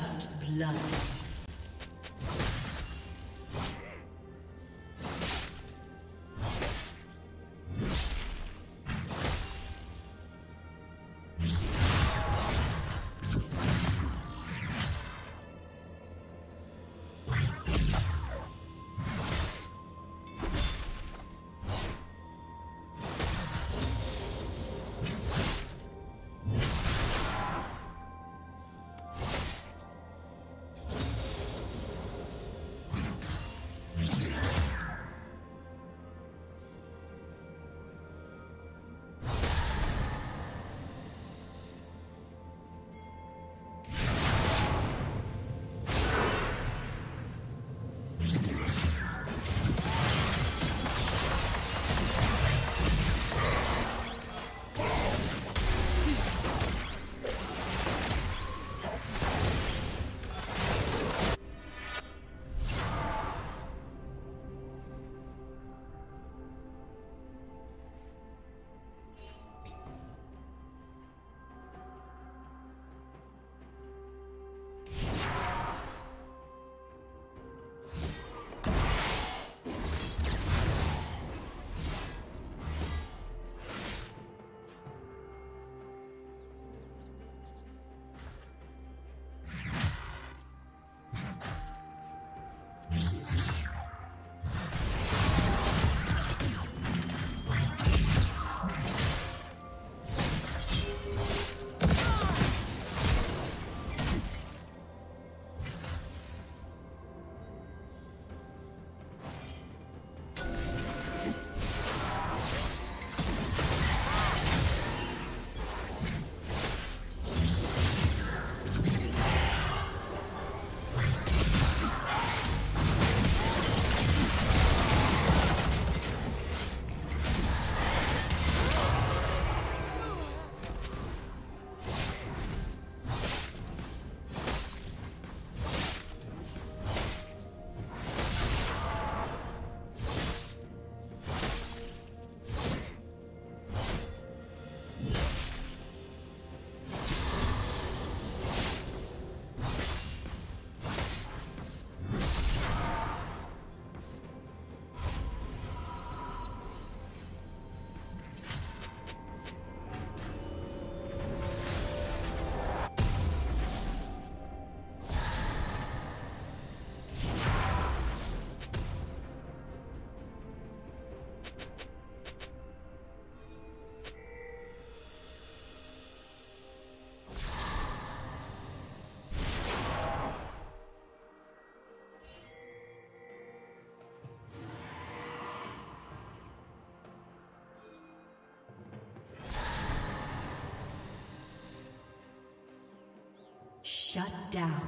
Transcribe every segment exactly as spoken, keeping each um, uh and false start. First blood. Shut down.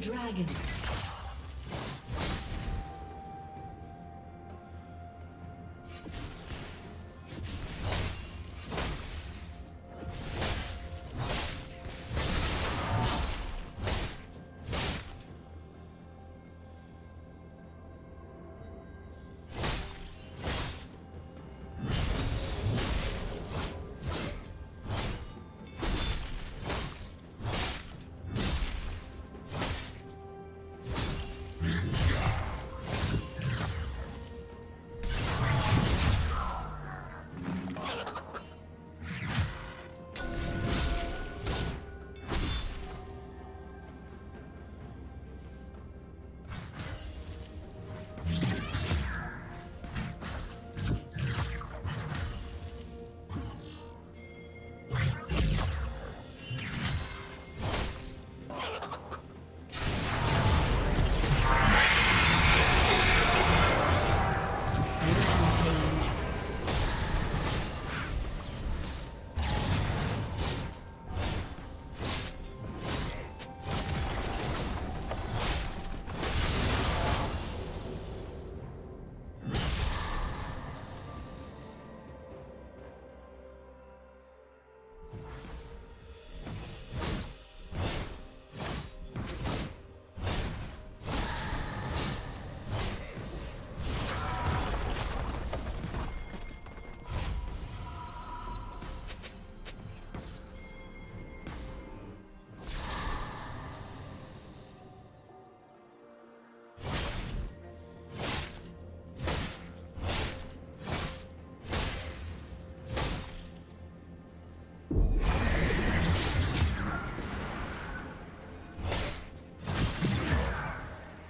dragon.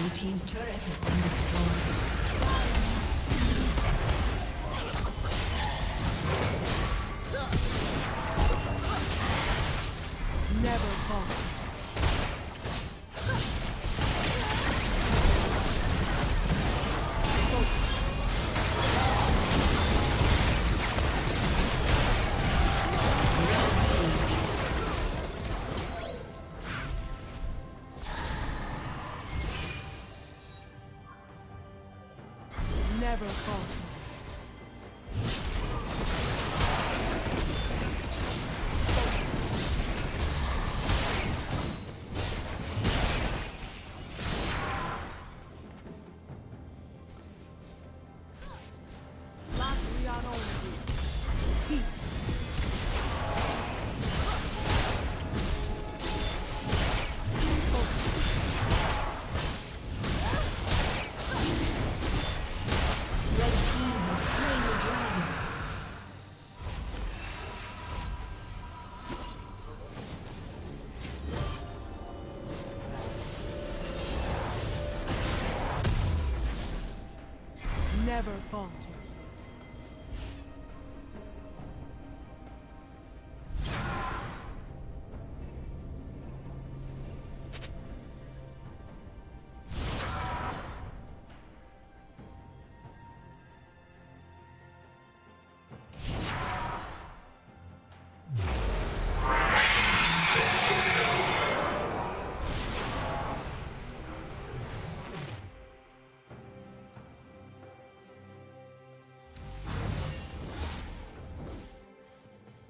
Blue team's turret has been destroyed. Never fall. Never falter.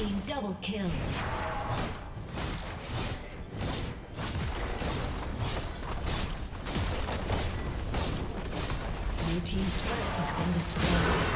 team double kill. Blue team's turret has been destroyed.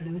Blue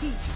Peace.